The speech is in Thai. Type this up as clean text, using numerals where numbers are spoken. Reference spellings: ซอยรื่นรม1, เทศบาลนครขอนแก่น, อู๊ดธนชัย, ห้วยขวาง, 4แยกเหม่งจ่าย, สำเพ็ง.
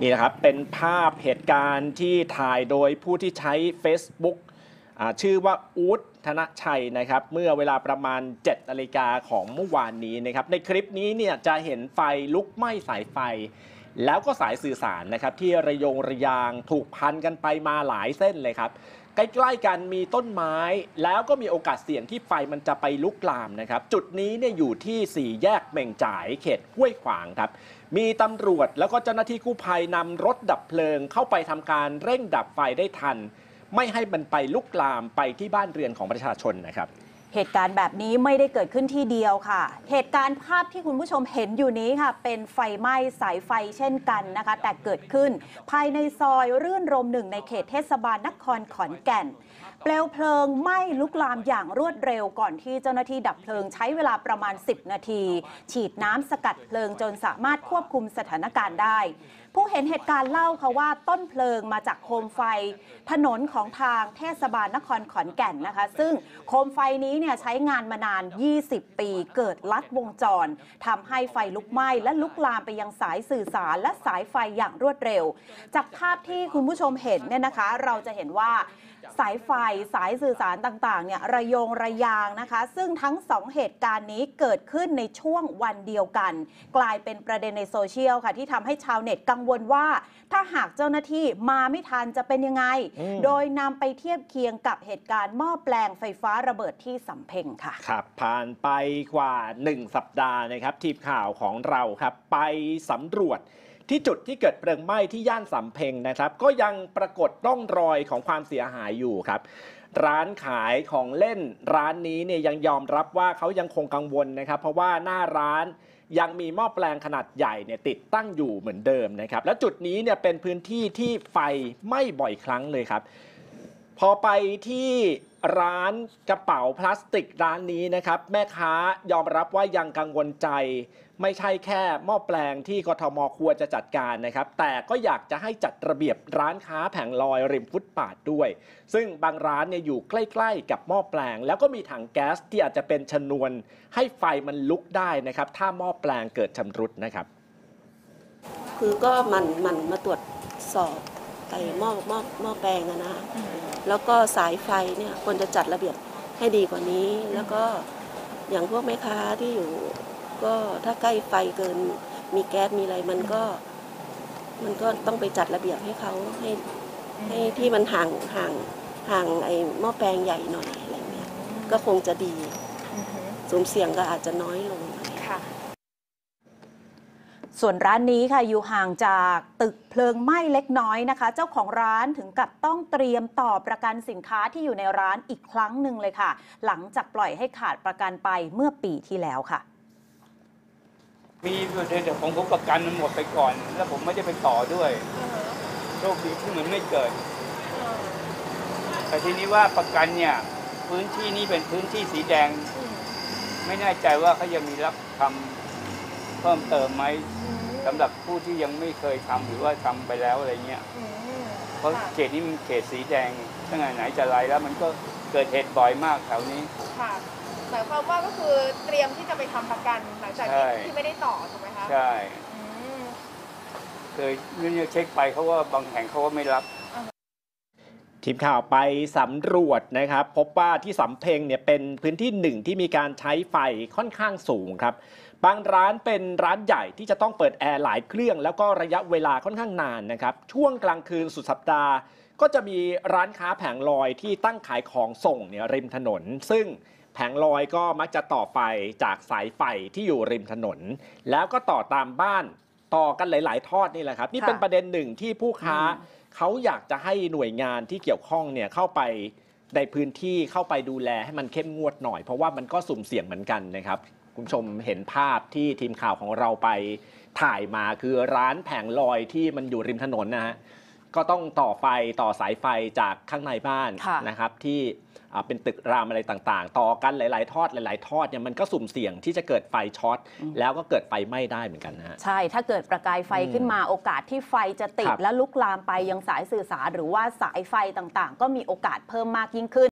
นี่นะครับเป็นภาพเหตุการณ์ที่ถ่ายโดยผู้ที่ใช้ Facebook ชื่อว่าอู๊ดธนชัยนะครับเมื่อเวลาประมาณ 7 นาฬิกาของเมื่อวานนี้นะครับในคลิปนี้เนี่ยจะเห็นไฟลุกไหม้สายไฟแล้วก็สายสื่อสารนะครับที่ระยงระยางถูกพันกันไปมาหลายเส้นเลยครับใกล้ๆกันมีต้นไม้แล้วก็มีโอกาสเสี่ยงที่ไฟมันจะไปลุกลามนะครับจุดนี้เนี่ยอยู่ที่4แยกเหม่งจ่ายเขตห้วยขวางครับมีตำรวจแล้วก็เจ้าหน้าที่กู้ภัยนำรถดับเพลิงเข้าไปทำการเร่งดับไฟได้ทันไม่ให้มันไปลุกลามไปที่บ้านเรือนของประชาชนนะครับเหตุการณ์แบบนี้ไม่ได้เกิดขึ้นที่เดียวค่ะเหตุการณ์ภาพที่คุณผู้ชมเห็นอยู่นี้ค่ะเป็นไฟไหม้สายไฟเช่นกันนะคะแต่เกิดขึ้นภายในซอยรื่นรม1ในเขตเทศบาลนครขอนแก่นเปลวเพลิงไหม้ลุกลามอย่างรวดเร็วก่อนที่เจ้าหน้าที่ดับเพลิงใช้เวลาประมาณ10นาทีฉีดน้ำสกัดเพลิงจนสามารถควบคุมสถานการณ์ได้ผู้เห็นเหตุการณ์เล่าค่ะว่าต้นเพลิงมาจากโคมไฟถนนของทางเทศบาลนครขอนแก่นนะคะซึ่งโคมไฟนี้เนี่ยใช้งานมานาน20ปีเกิดลัดวงจรทำให้ไฟลุกไหม้และลุกลามไปยังสายสื่อสารและสายไฟอย่างรวดเร็วจากภาพที่คุณผู้ชมเห็นเนี่ยนะคะเราจะเห็นว่าสายไฟสายสื่อสารต่างๆเนี่ยระยงระยางนะคะซึ่งทั้ง2เหตุการณ์นี้เกิดขึ้นในช่วงวันเดียวกันกลายเป็นประเด็นในโซเชียลค่ะที่ทำให้ชาวเน็ตกังวลว่าถ้าหากเจ้าหน้าที่มาไม่ทันจะเป็นยังไงโดยนำไปเทียบเคียงกับเหตุการณ์หม้อแปลงไฟฟ้าระเบิดที่สำเพ็งค่ะครับผ่านไปกว่า1สัปดาห์นะครับทีมข่าวของเราครับไปสำรวจที่จุดที่เกิดเพลิงไหม้ที่ย่านสำเพ็งนะครับก็ยังปรากฏร่องรอยของความเสียหายอยู่ครับร้านขายของเล่นร้านนี้เนี่ยยังยอมรับว่าเขายังคงกังวลนะครับเพราะว่าหน้าร้านยังมีหม้อแปลงขนาดใหญ่เนี่ยติดตั้งอยู่เหมือนเดิมนะครับและจุดนี้เนี่ยเป็นพื้นที่ที่ไฟไหม้บ่อยครั้งเลยครับพอไปที่ร้านกระเป๋าพลาสติกร้านนี้นะครับแม่ค้ายอมรับว่ายังกังวลใจไม่ใช่แค่หม้อแปลงที่กทม.ควรจะจัดการนะครับแต่ก็อยากจะให้จัดระเบียบร้านค้าแผงลอยริมฟุตบาทด้วยซึ่งบางร้านเนี่ยอยู่ใกล้ๆกับหม้อแปลงแล้วก็มีถังแก๊สที่อาจจะเป็นชนวนให้ไฟมันลุกได้นะครับถ้าหม้อแปลงเกิดชำรุดนะครับคือก็มันมาตรวจสอบไอ้หม้อแปลงนะแล้วก็สายไฟเนี่ยควรจะจัดระเบียบให้ดีกว่านี้แล้วก็อย่างพวกแม่ค้าที่อยู่ก็ถ้าใกล้ไฟเกินมีแก๊สมีอะไรมันก็ต้องไปจัดระเบียบให้เขาให้ที่มันห่างไอ้หม้อแปลงใหญ่หน่อยอะไรเงี้ยก็คงจะดีสูญเสียงก็อาจจะน้อยลงค่ะส่วนร้านนี้ค่ะอยู่ห่างจากตึกเพลิงไหม้เล็กน้อยนะคะเจ้าของร้านถึงกับต้องเตรียมต่อประกันสินค้าที่อยู่ในร้านอีกครั้งหนึ่งเลยค่ะหลังจากปล่อยให้ขาดประกันไปเมื่อปีที่แล้วค่ะมีเดี๋ยวผมก็ประกันมันหมดไปก่อนแล้วผมไม่ได้ไปต่อด้วยโชคดีที่มันไม่เกิดแต่ทีนี้ว่าประกันเนี่ยพื้นที่นี้เป็นพื้นที่สีแดงไม่แน่ใจว่าเขายังมีรับทำเพิ่มเติมไหมสำหรับผู้ที่ยังไม่เคยทำหรือว่าทำไปแล้วอะไรเงี้ยเพราะเขตนี้มันเขตสีแดงตั้งแต่ไหนจะไรแล้วมันก็เกิดเหตุบ่อยมากแถวนี้หมายความว่าก็คือเตรียมที่จะไปทำประกันหลังจากที่ไม่ได้ต่อถูกไหมคะใช่เคยเช็คไปเขาว่าบางแห่งเขาว่าไม่รับทีมข่าวไปสำรวจนะครับพบว่าที่สำเพ็งเนี่ยเป็นพื้นที่หนึ่งที่มีการใช้ไฟค่อนข้างสูงครับบางร้านเป็นร้านใหญ่ที่จะต้องเปิดแอร์หลายเครื่องแล้วก็ระยะเวลาค่อนข้างนานนะครับช่วงกลางคืนสุดสัปดาห์ก็จะมีร้านค้าแผงลอยที่ตั้งขายของส่งเนี่ยริมถนนซึ่งแผงลอยก็มักจะต่อไฟจากสายไฟที่อยู่ริมถนนแล้วก็ต่อตามบ้านต่อกันหลายๆทอดนี่แหละครับนี่เป็นประเด็นหนึ่งที่ผู้ค้าเขาอยากจะให้หน่วยงานที่เกี่ยวข้องเนี่ยเข้าไปในพื้นที่เข้าไปดูแลให้มันเข้มงวดหน่อยเพราะว่ามันก็สุ่มเสี่ยงเหมือนกันนะครับคุณผู้ชมเห็นภาพที่ทีมข่าวของเราไปถ่ายมาคือร้านแผงลอยที่มันอยู่ริมถนนนะฮะก็ต้องต่อไฟต่อสายไฟจากข้างในบ้านนะครับที่เป็นตึกรามอะไรต่างๆต่อกันหลายๆทอดเนี่ยมันก็สุ่มเสี่ยงที่จะเกิดไฟช็อตแล้วก็เกิดไฟไหม้ได้เหมือนกันนะใช่ถ้าเกิดประกายไฟขึ้นมาโอกาสที่ไฟจะติดและลุกลามไปยังสายสื่อสารหรือว่าสายไฟต่างๆก็มีโอกาสเพิ่มมากยิ่งขึ้น